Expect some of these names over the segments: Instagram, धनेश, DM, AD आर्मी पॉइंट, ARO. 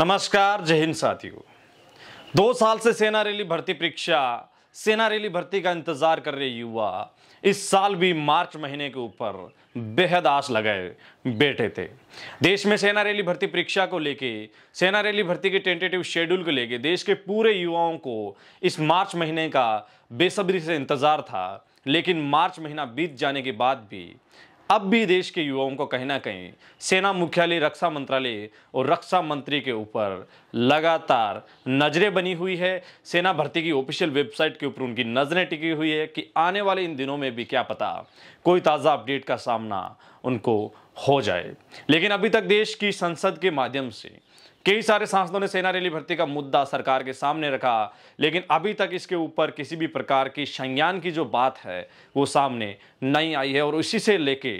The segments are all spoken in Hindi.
नमस्कार, जय हिंद साथियों। 2 साल से सेना रेली भर्ती परीक्षा, सेना रेली भर्ती का इंतजार कर रहे युवा इस साल भी मार्च महीने के ऊपर बेहद आस लगाए बैठे थे। देश में सेना रेली भर्ती परीक्षा को लेके, सेना रेली भर्ती के टेंटेटिव शेड्यूल को लेके देश के पूरे युवाओं को इस मार्च महीने का बेसब्री से इंतजार था। लेकिन मार्च महीना बीत जाने के बाद भी अब भी देश के युवाओं को कहीं ना कहीं सेना मुख्यालय, रक्षा मंत्रालय और रक्षा मंत्री के ऊपर लगातार नज़रें बनी हुई है। सेना भर्ती की ऑफिशियल वेबसाइट के ऊपर उनकी नज़रें टिकी हुई है कि आने वाले इन दिनों में भी क्या पता कोई ताज़ा अपडेट का सामना उनको हो जाए। लेकिन अभी तक देश की संसद के माध्यम से कई सारे सांसदों ने सेना रेली भर्ती का मुद्दा सरकार के सामने रखा, लेकिन अभी तक इसके ऊपर किसी भी प्रकार की संज्ञान की जो बात है वो सामने नहीं आई है। और इसी से लेके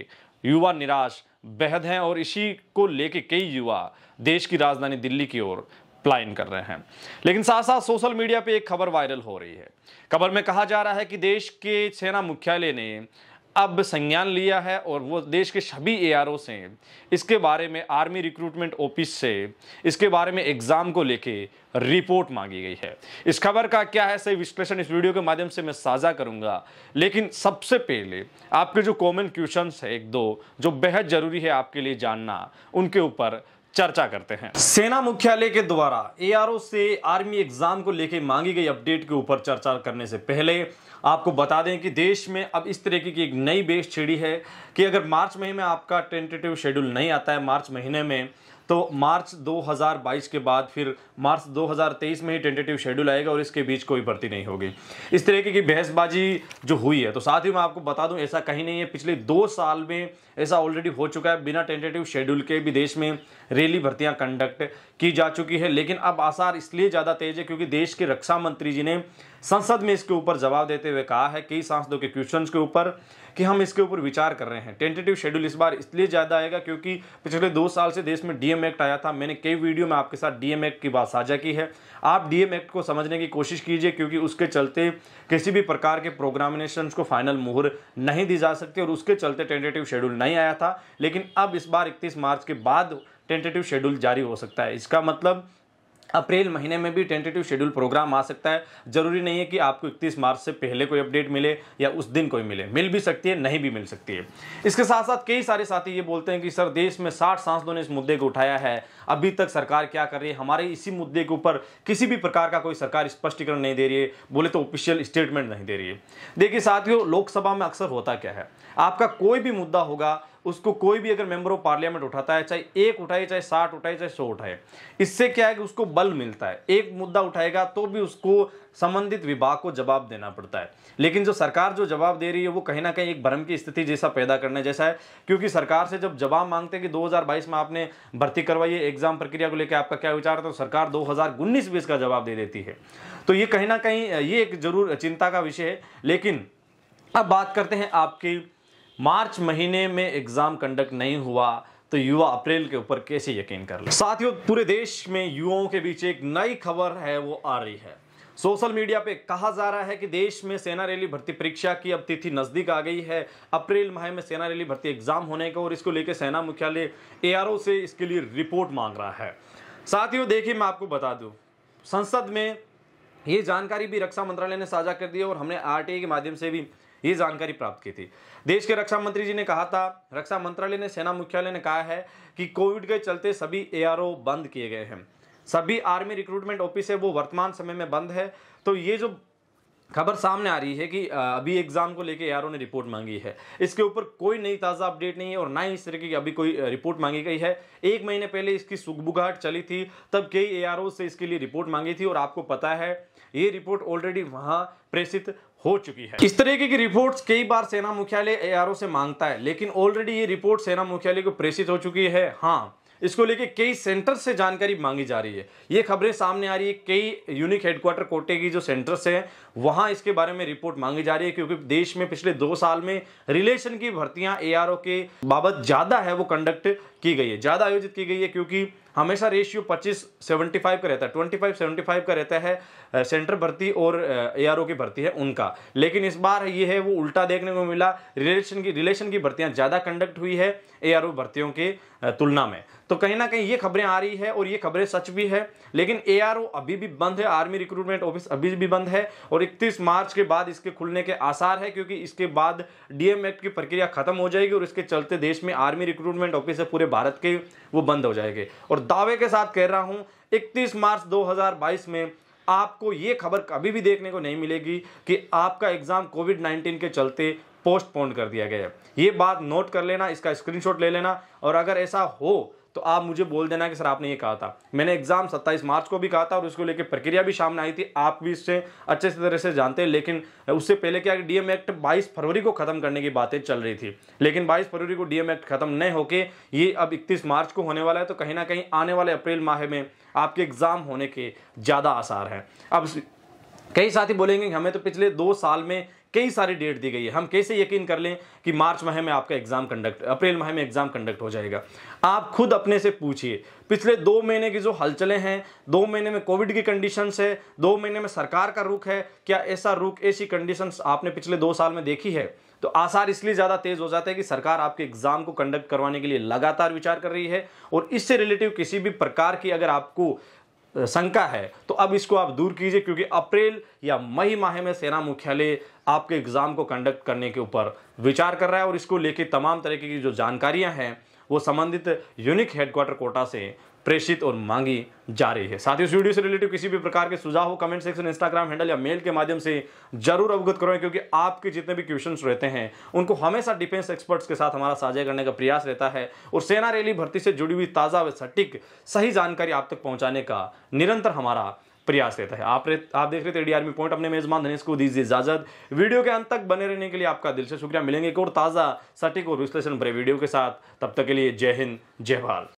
युवा निराश बेहद हैं और इसी को लेके कई युवा देश की राजधानी दिल्ली की ओर प्लायन कर रहे हैं। लेकिन साथ साथ सोशल मीडिया पे एक खबर वायरल हो रही है। खबर में कहा जा रहा है कि देश के सेना मुख्यालय ने अब संज्ञान लिया है और वो देश के सभी ARO से इसके बारे में, आर्मी रिक्रूटमेंट ऑफिस से इसके बारे में एग्जाम को लेके रिपोर्ट मांगी गई है। इस खबर का क्या है सही विश्लेषण इस वीडियो के माध्यम से मैं साझा करूंगा। लेकिन सबसे पहले आपके जो कॉमन क्वेश्चंस है 1-2 जो बेहद जरूरी है आपके लिए जानना, उनके ऊपर चर्चा करते हैं। सेना मुख्यालय के द्वारा ARO से आर्मी एग्जाम को लेकर मांगी गई अपडेट के ऊपर चर्चा करने से पहले आपको बता दें कि देश में अब इस तरीके की एक नई बेस छिड़ी है कि अगर मार्च महीने में आपका टेंटेटिव शेड्यूल नहीं आता है मार्च महीने में, तो मार्च 2022 के बाद फिर मार्च 2023 में ही टेंटेटिव शेड्यूल आएगा और इसके बीच कोई भर्ती नहीं होगी। इस तरीके की बहसबाजी जो हुई है, तो साथ ही मैं आपको बता दूं ऐसा कहीं नहीं है। पिछले 2 साल में ऐसा ऑलरेडी हो चुका है, बिना टेंटेटिव शेड्यूल के भी देश में रैली भर्तियां कंडक्ट की जा चुकी है। लेकिन अब आसार इसलिए ज़्यादा तेज है क्योंकि देश के रक्षा मंत्री जी ने संसद में इसके ऊपर जवाब देते हुए कहा है कई सांसदों के क्वेश्चंस के ऊपर कि हम इसके ऊपर विचार कर रहे हैं। टेंटेटिव शेड्यूल इस बार इसलिए ज़्यादा आएगा क्योंकि पिछले 2 साल से देश में DM एक्ट आया था। मैंने कई वीडियो में आपके साथ DM एक्ट की बात साझा की है। आप DM एक्ट को समझने की कोशिश कीजिए क्योंकि उसके चलते किसी भी प्रकार के प्रोग्रामिनेशन को फाइनल मुहर नहीं दी जा सकती और उसके चलते टेंटेटिव शेड्यूल नहीं आया था। लेकिन अब इस बार 31 मार्च के बाद टेंटेटिव शेड्यूल जारी हो सकता है। इसका मतलब अप्रैल महीने में भी टेंटेटिव शेड्यूल प्रोग्राम आ सकता है। जरूरी नहीं है कि आपको 31 मार्च से पहले कोई अपडेट मिले या उस दिन कोई मिले, मिल भी सकती है, नहीं भी मिल सकती है। इसके साथ साथ कई सारे साथी ये बोलते हैं कि सर देश में 60 सांसदों ने इस मुद्दे को उठाया है, अभी तक सरकार क्या कर रही है, हमारे इसी मुद्दे के ऊपर किसी भी प्रकार का कोई सरकार स्पष्टीकरण नहीं दे रही है, बोले तो ऑफिशियल स्टेटमेंट नहीं दे रही है। देखिए साथियों, लोकसभा में अक्सर होता क्या है, आपका कोई भी मुद्दा होगा उसको कोई भी अगर मेंबर ऑफ पार्लियामेंट उठाता है, चाहे 1 उठाए, चाहे 60 उठाए, चाहे 100 उठाए, इससे क्या है कि उसको बल मिलता है। एक मुद्दा उठाएगा तो भी उसको संबंधित विभाग को जवाब देना पड़ता है। लेकिन जो सरकार जो जवाब दे रही है वो कहीं ना कहीं एक भ्रम की स्थिति जैसा पैदा करने जैसा है, क्योंकि सरकार से जब जवाब मांगते हैं कि 2022 में आपने भर्ती करवाई है, एग्जाम प्रक्रिया को लेकर आपका क्या विचार था, तो सरकार 2019-20 का जवाब दे देती है। तो ये कहीं ना कहीं ये एक जरूर चिंता का विषय है। लेकिन अब बात करते हैं आपकी, मार्च महीने में एग्जाम कंडक्ट नहीं हुआ तो युवा अप्रैल के ऊपर कैसे यकीन कर ले। साथियों, पूरे देश में युवाओं के बीच एक नई खबर है वो आ रही है। सोशल मीडिया पे कहा जा रहा है कि देश में सेना रेली भर्ती परीक्षा की अब तिथि नज़दीक आ गई है। अप्रैल माह में सेना रेली भर्ती एग्जाम होने का और इसको लेकर सेना मुख्यालय ARO से इसके लिए रिपोर्ट मांग रहा है। साथियों देखिए, मैं आपको बता दूँ संसद में ये जानकारी भी रक्षा मंत्रालय ने साझा कर दी और हमने RTA के माध्यम से भी ये जानकारी प्राप्त की थी। देश के रक्षा मंत्री जी ने कहा था, रक्षा मंत्रालय ने सेना मुख्यालय ने कहा है कि कोविड के चलते सभी ARO बंद किए गए हैं, सभी आर्मी रिक्रूटमेंट ऑफिस है वो वर्तमान समय में बंद है। तो ये जो खबर सामने आ रही है कि अभी एग्जाम को लेके ARO ने रिपोर्ट मांगी है, इसके ऊपर कोई नई ताज़ा अपडेट नहीं है और ना ही इस तरीके की अभी कोई रिपोर्ट मांगी गई है। 1 महीने पहले इसकी सुगबुगाहट चली थी, तब कई ARO से इसके लिए रिपोर्ट मांगी थी और आपको पता है ये रिपोर्ट ऑलरेडी वहाँ प्रेषित हो चुकी है। इस तरीके की रिपोर्ट्स कई बार सेना मुख्यालय ARO से मांगता है, लेकिन ऑलरेडी ये रिपोर्ट सेना मुख्यालय को प्रेषित हो चुकी है। हाँ, इसको लेके कई सेंटर से जानकारी मांगी जा रही है, ये खबरें सामने आ रही है। कई यूनिक हेडक्वार्टर कोटे की जो सेंटर्स हैं वहाँ इसके बारे में रिपोर्ट मांगी जा रही है क्योंकि देश में पिछले 2 साल में रिलेशन की भर्तियाँ ARO के बाबत ज़्यादा है वो कंडक्ट की गई है, ज़्यादा आयोजित की गई है, क्योंकि हमेशा रेशियो 25-75 का रहता है, 25-75 का रहता है सेंटर भर्ती और ARO की भर्ती है उनका। लेकिन इस बार ये है वो उल्टा देखने को मिला, रिलेशन की भर्तियां ज़्यादा कंडक्ट हुई है ARO भर्तियों के तुलना में। तो कहीं ना कहीं ये खबरें आ रही है और ये खबरें सच भी है। लेकिन ARO अभी भी बंद है, आर्मी रिक्रूटमेंट ऑफिस अभी भी बंद है और 31 मार्च के बाद इसके खुलने के आसार है, क्योंकि इसके बाद DM एक्ट की प्रक्रिया खत्म हो जाएगी और इसके चलते देश में आर्मी रिक्रूटमेंट ऑफिस है पूरे भारत के वो बंद हो जाएंगे। और दावे के साथ कह रहा हूं 31 मार्च 2022 में आपको ये खबर कभी भी देखने को नहीं मिलेगी कि आपका एग्जाम कोविड-19 के चलते पोस्टपोन कर दिया गया है। ये बात नोट कर लेना, इसका स्क्रीनशॉट ले लेना और अगर ऐसा हो तो आप मुझे बोल देना कि सर आपने ये कहा था। मैंने एग्जाम 27 मार्च को भी कहा था और उसको लेकर प्रक्रिया भी सामने आई थी, आप भी इससे अच्छे तरह से जानते हैं। लेकिन उससे पहले क्या DM एक्ट 22 फरवरी को खत्म करने की बातें चल रही थी, लेकिन 22 फरवरी को DM एक्ट खत्म नहीं होके ये अब 31 मार्च को होने वाला है। तो कहीं ना कहीं आने वाले अप्रैल माह में आपके एग्जाम होने के ज्यादा आसार हैं। अब कई साथी बोलेंगे हमें तो पिछले 2 साल में कई सारी डेट दी गई है, हम कैसे यकीन कर लें कि मार्च माह में आपका एग्जाम कंडक्ट, अप्रैल माह में एग्जाम कंडक्ट हो जाएगा। आप खुद अपने से पूछिए, पिछले 2 महीने की जो हलचलें हैं, 2 महीने में कोविड की कंडीशंस है, 2 महीने में सरकार का रुख है, क्या ऐसा रुख ऐसी कंडीशंस आपने पिछले 2 साल में देखी है? तो आसार इसलिए ज़्यादा तेज़ हो जाता है कि सरकार आपके एग्जाम को कंडक्ट करवाने के लिए लगातार विचार कर रही है और इससे रिलेटिव किसी भी प्रकार की अगर आपको शंका है तो अब इसको आप दूर कीजिए, क्योंकि अप्रैल या मई माह में सेना मुख्यालय आपके एग्जाम को कंडक्ट करने के ऊपर विचार कर रहा है और इसको लेके तमाम तरीके की जो जानकारियां हैं वो संबंधित यूनिक हेडक्वार्टर कोटा से प्रेषित और मांगी जा रही है। साथ ही इस वीडियो से रिलेटेड किसी भी प्रकार के सुझाव हो कमेंट सेक्शन, इंस्टाग्राम हैंडल या मेल के माध्यम से जरूर अवगत करवाएं, क्योंकि आपके जितने भी क्वेश्चंस रहते हैं उनको हमेशा डिफेंस एक्सपर्ट्स के साथ हमारा साझा करने का प्रयास रहता है और सेना रैली भर्ती से जुड़ी हुई ताज़ा व सटीक सही जानकारी आप तक पहुँचाने का निरंतर हमारा प्रयास रहता है। आप देख रहे थे AD आर्मी पॉइंट, अपने मेजबान धनेश को दीजिए इजाजत। वीडियो के अंत तक बने रहने के लिए आपका दिल से शुक्रिया। मिलेंगे एक और ताज़ा सटीक और विश्लेषण भरे वीडियो के साथ, तब तक के लिए जय हिंद जय भारत।